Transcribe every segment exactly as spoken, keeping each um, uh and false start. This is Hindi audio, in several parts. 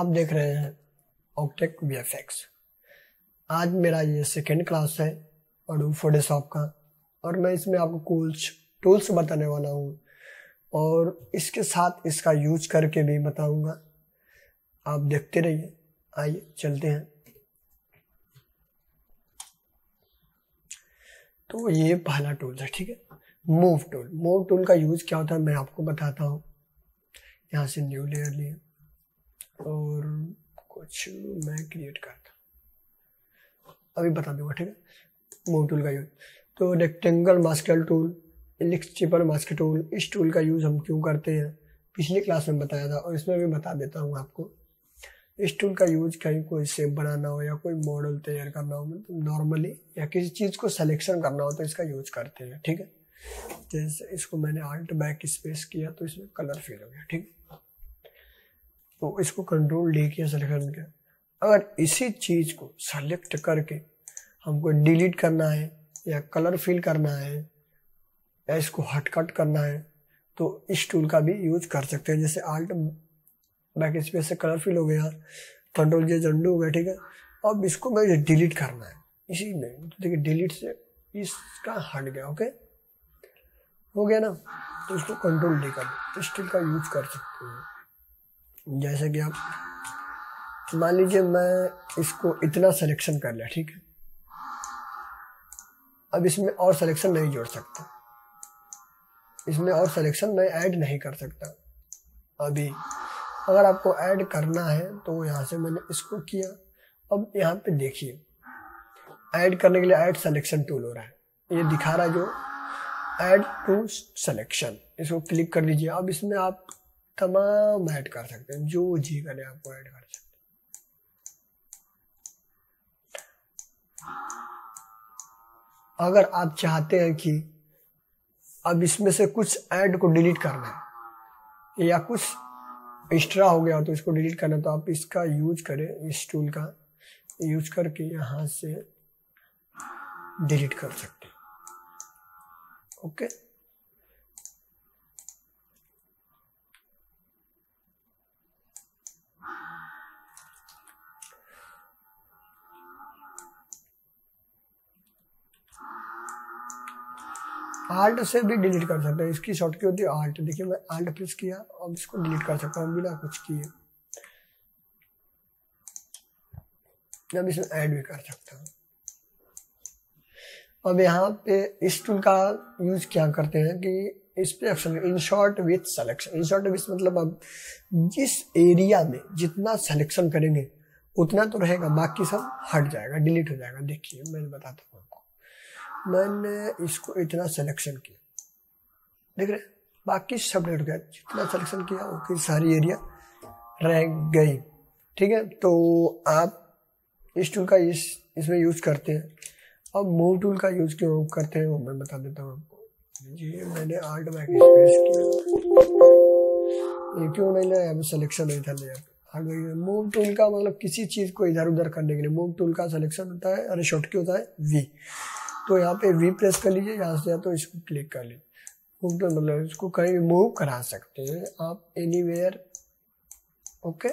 आप देख रहे हैं ऑक्टेक वी एफ एक्स। आज मेरा ये सेकेंड क्लास है अडोबी फोटोशॉप का, और मैं इसमें आपको कुछ टूल्स बताने वाला हूँ और इसके साथ इसका यूज करके भी बताऊँगा। आप देखते रहिए, आइए चलते हैं। तो ये पहला टूल है, ठीक है, मूव टूल। मूव टूल का यूज क्या होता है मैं आपको बताता हूँ। यहाँ से न्यू लेयर लिए और कुछ मैं क्रिएट करता हूँ, अभी बता दूंगा, ठीक है, मूव टूल का यूज। तो rectangle Bhaskar tool, elliptical mask tool, इस टूल का यूज हम क्यों करते हैं पिछली क्लास में बताया था, और इसमें भी बता देता हूँ आपको। इस टूल का यूज कहीं कोई शेप बनाना हो या कोई मॉडल तैयार करना हो, मतलब नॉर्मली, या किसी चीज़ को सिलेक्शन करना हो तो इसका यूज करते हैं, ठीक है। जैसे इसको मैंने आल्ट बैक स्पेस किया तो इसमें कलर फेल हो गया, ठीक। तो इसको कंट्रोल डी किया सिलेक्शन किया। अगर इसी चीज को सेलेक्ट करके हमको डिलीट करना है या कलर फिल करना है या इसको हटकट करना है तो इस टूल का भी यूज कर सकते हैं। जैसे आल्ट बैक स्पेस से कलर फिल हो गया, कंट्रोल जे अंडू हो गया, ठीक है। अब इसको मुझे डिलीट करना है, इसी में तो देखिए डिलीट से इसका हट गया, ओके, हो गया ना। तो इसको कंट्रोल डी कर दो, इस टूल का यूज कर सकते हो। जैसे कि आप मान लीजिए मैं इसको इतना सिलेक्शन कर लिया, ठीक है, अब इसमें और सिलेक्शन नहीं जोड़ सकता, इसमें और सिलेक्शन मैं ऐड नहीं कर सकता अभी। अगर आपको ऐड करना है तो यहाँ से मैंने इसको किया। अब यहाँ पे देखिए ऐड करने के लिए ऐड सिलेक्शन टूल हो रहा है, ये दिखा रहा है जो ऐड टू सिलेक्शन, इसको क्लिक कर दीजिए। अब इसमें आप तमाम ऐड कर सकते हैं, जो जी करें आपको ऐड कर सकते हैं। अगर आप चाहते हैं कि अब इसमें से कुछ ऐड को डिलीट करना है या कुछ एक्स्ट्रा हो गया तो इसको डिलीट करना है, तो आप इसका यूज करें, इस टूल का यूज करके यहाँ से डिलीट कर सकते हैं, ओके। आल्ट से भी डिलीट कर सकते हैं, इसकी शॉर्टकट होती है आल्ट। देखिए मैं आल्ट प्रेस किया, अब इसको डिलीट कर सकता हूँ बिना कुछ किए। अब इसमें ऐड भी कर सकता हूँ। अब यहाँ पे इस टूल का यूज क्या करते हैं कि इस पे option insert with selection. Insert with मतलब आप जिस एरिया में जितना सिलेक्शन करेंगे उतना तो रहेगा, बाकी सब हट जाएगा, डिलीट हो जाएगा। देखिए मैंने बताता हूँ आपको, मैंने इसको इतना सिलेक्शन किया, देख रहे हैं, बाकी सब डिलीट हो गया। जितना सिलेक्शन किया उसकी सारी एरिया रह गई, ठीक है। तो आप इस टूल का इस इसमें यूज करते हैं। अब मूव टूल का यूज क्यों करते हैं वो मैं बता देता हूँ आपको। ये मैंने आल्ट बैक स्पेस किया, ये क्यों नहीं लाया, सिलेक्शन नहीं था लेयर। मूव टूल का मतलब किसी चीज को इधर उधर करने के लिए मूव टूल का सिलेक्शन होता है, अरे शॉर्टकट होता है वी। तो यहाँ पे वी प्रेस कर लीजिए, यहाँ से या तो इसको क्लिक कर लीजिए। मूव टूल मतलब इसको कहीं भी मूव करा सकते हैं आप, एनी वेयर, ओके।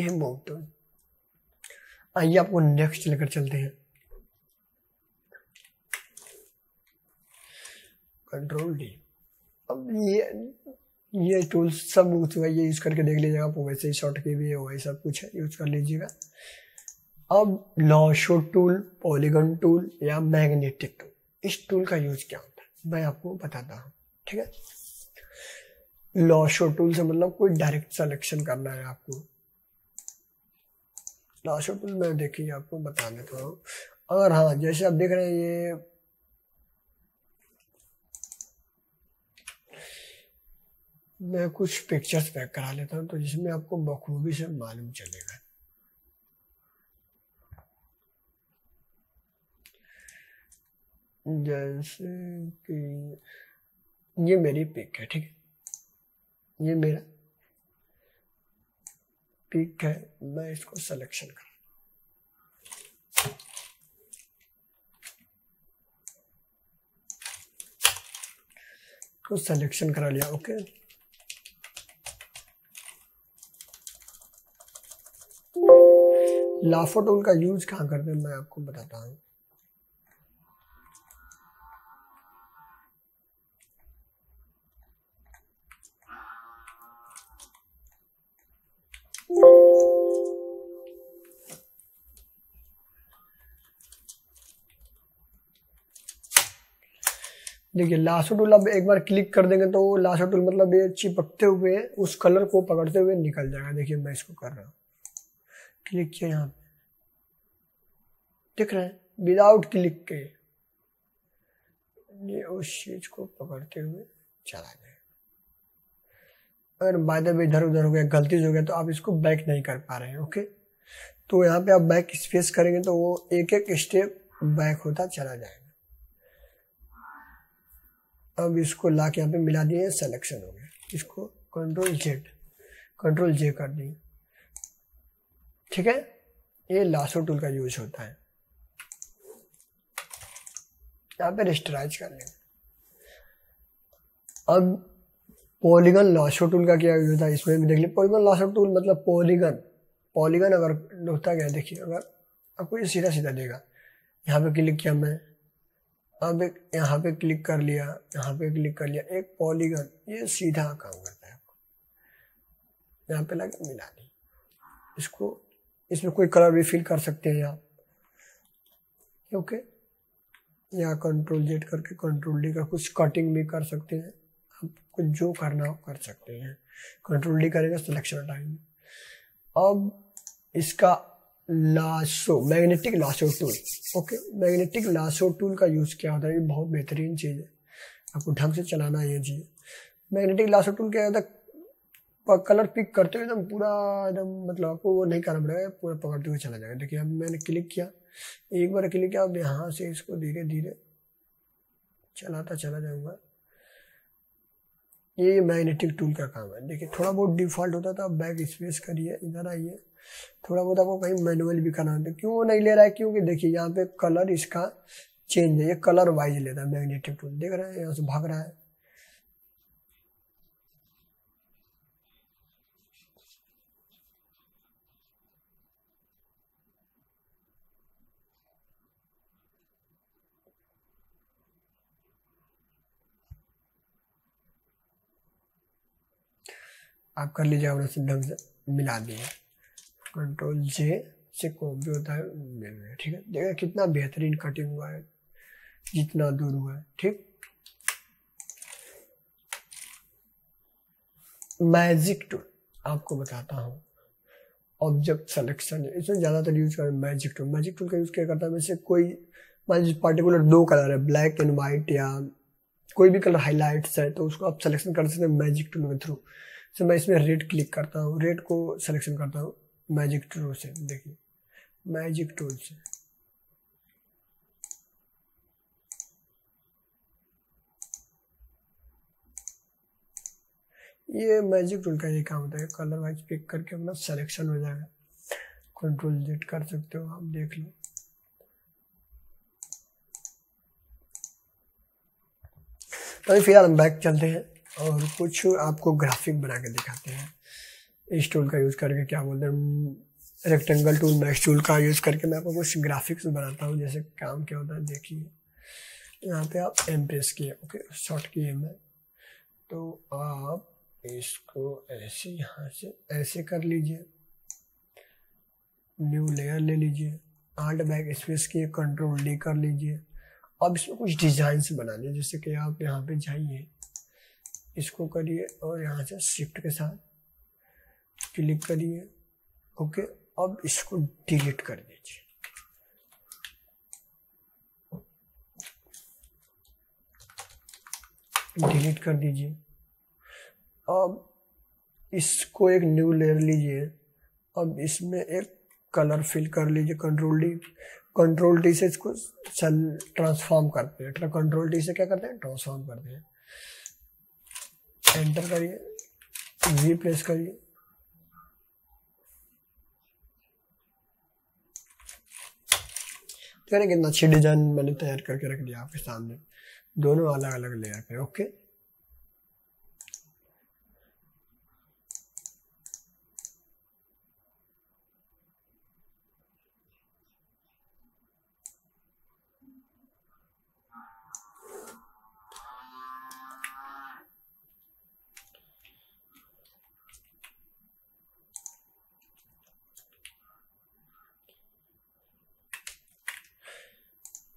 ये मूव टूल। आइए आपको नेक्स्ट लेकर चलते हैं, कंट्रोल डी। अब ये ये टूल सब ये यूज करके देख लीजिएगा आप, वैसे ही शॉर्ट की भी है, वही सब कुछ है, यूज कर लीजिएगा। अब लॉशो टूल, पॉलीगन टूल या मैग्नेटिक टूल, इस टूल का यूज क्या होता है मैं आपको बताता हूँ, ठीक है। लॉशो टूल से मतलब कोई डायरेक्ट सिलेक्शन करना है आपको। लॉशो टूल में देखिए आपको बता देता हूँ। और हाँ, जैसे आप देख रहे हैं ये मैं कुछ पिक्चर्स पैक करा लेता हूँ तो जिसमें आपको बखूबी से मालूम चलेगा। जैसे कि ये मेरी पिक है, ठीक है, ये मेरा पिक है, मैं इसको सिलेक्शन कर, तो सिलेक्शन करा लिया, ओके। लाफो टूल का यूज कहाँ करते हैं मैं आपको बताता हूँ। देखिए लासो टूल अब एक बार क्लिक कर देंगे तो लासो टूल मतलब ये चिपकते हुए उस कलर को पकड़ते हुए निकल जाएगा। देखिए मैं इसको कर रहा हूँ, क्लिक किया यहाँ पे, दिख रहा है विदाउट क्लिक के ये उस चीज को पकड़ते हुए चला जाए। अगर बाय द वे इधर उधर हो गया, गलती से हो गया तो आप इसको बैक नहीं कर पा रहे हैं। ओके तो यहाँ पे आप बैक स्पेस करेंगे तो वो एक एक स्टेप बैक होता चला जाएगा। अब इसको ला के यहाँ पे मिला दिए, सिलेक्शन हो गया, इसको कंट्रोल जेड कंट्रोल जे कर दिए। ठीक है, ये लासो टूल का यूज होता है। यहाँ पे रेस्टराइज कर लेंगे। अब पॉलीगन लासो टूल का क्या यूज था इसमें भी देख लिया। पॉलीगन लासो टूल मतलब पॉलीगन पॉलीगन अगर होता क्या, देखिए अगर आपको ये सीधा सीधा देगा, यहाँ पे क्लिक किया मैं, अब एक यहाँ पे क्लिक कर लिया, यहाँ पे क्लिक कर लिया, एक पॉलीगन ये सीधा काम करता है आपको। यहाँ पे लगे मिला दी, इसको इसमें कोई कलर भी फिल कर सकते हैं आप। ओके या कंट्रोल जेड करके कंट्रोल डी कर कुछ कटिंग भी कर सकते हैं, आपको जो करना हो कर सकते हैं। कंट्रोल डी करेंगे सिलेक्शन हटाएंगे। अब इसका lasso magnetic lasso tool. Okay magnetic lasso tool का यूज क्या होता है, ये बहुत बेहतरीन चीज है, आपको ढंग से चलाना है ये चीज। मैग्नेटिक लासो टूल क्या होता है, कलर पिक करते हुए एकदम पूरा एकदम मतलब आपको वो नहीं करना पड़ेगा, पूरा पकड़ते हुए चला जाएगा। देखिए अब मैंने क्लिक किया, एक बार क्लिक किया, अब यहाँ से इसको धीरे धीरे चलाता चला जाऊंगा। ये मैग्नेटिक टूल का काम है। देखिए थोड़ा बहुत डिफॉल्ट होता था, बैक स्पेस करिए, इधर आइए, थोड़ा बहुत आपको कहीं मैनुअल भी करना होता है। क्यों नहीं ले रहा है, क्योंकि देखिए यहाँ पे कलर इसका चेंज है, ये कलर वाइज लेता है मैग्नेटिक टूल। देख रहे हैं यहाँ से भाग रहा है, आप कर लीजिए अपने से ढंग से मिला दिए। कंट्रोल जे से कोप भी होता है। ठीक है, देखिए कितना बेहतरीन कटिंग हुआ है, जितना दूर हुआ है। ठीक, मैजिक टूल आपको बताता हूँ। ऑब्जेक्ट सिलेक्शन इसमें ज़्यादातर यूज कर मैजिक टूल। मैजिक टूल का यूज़ क्या करता है, वैसे कोई मान लीजिए पर्टिकुलर दो कलर है, ब्लैक एंड वाइट या कोई भी कलर हाईलाइट्स है, तो उसको आप सिलेक्शन कर सकते हैं मैजिक टूल के थ्रू। तो मैं इसमें रेड क्लिक करता हूँ, रेड को सिलेक्शन करता हूँ मैजिक टूल से। देखिए मैजिक टूल से ये मैजिक टूल का ये काम होता है, कलर वाइज पिक करके अपना सिलेक्शन हो जाएगा। कंट्रोल जेड कर सकते हो आप, देख लो तो। फिलहाल हम बैक चलते हैं और कुछ आपको ग्राफिक बना के दिखाते हैं इस टूल का यूज करके। क्या बोलते हैं, रेक्टेंगल टूल मैश टूल का यूज करके मैं आपको कुछ ग्राफिक्स बनाता हूँ। जैसे काम क्या होता है, देखिए यहाँ पे आप एम प्रेस किए, ओके शॉर्ट किए मैं, तो आप इसको ऐसे यहाँ से ऐसे कर लीजिए, न्यू लेयर ले लीजिए, आल्ट बैक स्पेस किए कंट्रोल डी कर लीजिए। अब इसमें कुछ डिजाइंस बना लीजिए, जैसे कि आप यहाँ पे जाइए, इसको करिए और यहाँ से शिफ्ट के साथ क्लिक करिए। ओके अब इसको डिलीट कर दीजिए। डिलीट कर दीजिए। अब इसको एक न्यू लेयर लीजिए, अब इसमें एक कलर फिल कर लीजिए। कंट्रोल डी कंट्रोल डी से इसको ट्रांसफॉर्म करते हैं। कंट्रोल डी से क्या करते हैं, ट्रांसफॉर्म करते हैं। एंटर करिए, वी प्रेस करिए, देखिए कितना अच्छी डिजाइन मैंने तैयार करके रख दिया आपके सामने, दोनों अलग अलग लेयर पे। ओके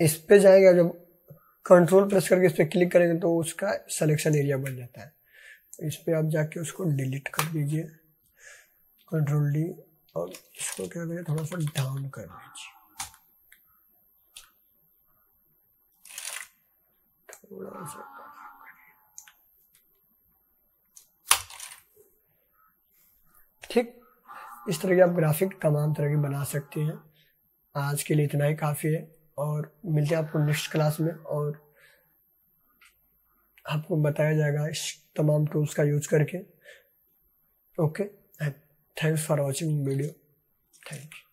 इस पे जाएगा, जब कंट्रोल प्रेस करके इस पे क्लिक करेंगे तो उसका सिलेक्शन एरिया बन जाता है। इस पे आप जाके उसको डिलीट कर दीजिए, कंट्रोल डी, और इसको क्या करिए थोड़ा सा डाउन कर दीजिए, थोड़ा सा। ठीक, इस तरह की आप ग्राफिक तमाम तरह की बना सकते हैं। आज के लिए इतना ही काफ़ी है और मिलते हैं आपको नेक्स्ट क्लास में, और आपको बताया जाएगा इस तमाम टूल्स का यूज करके। Okay, thanks for watching video, thank you.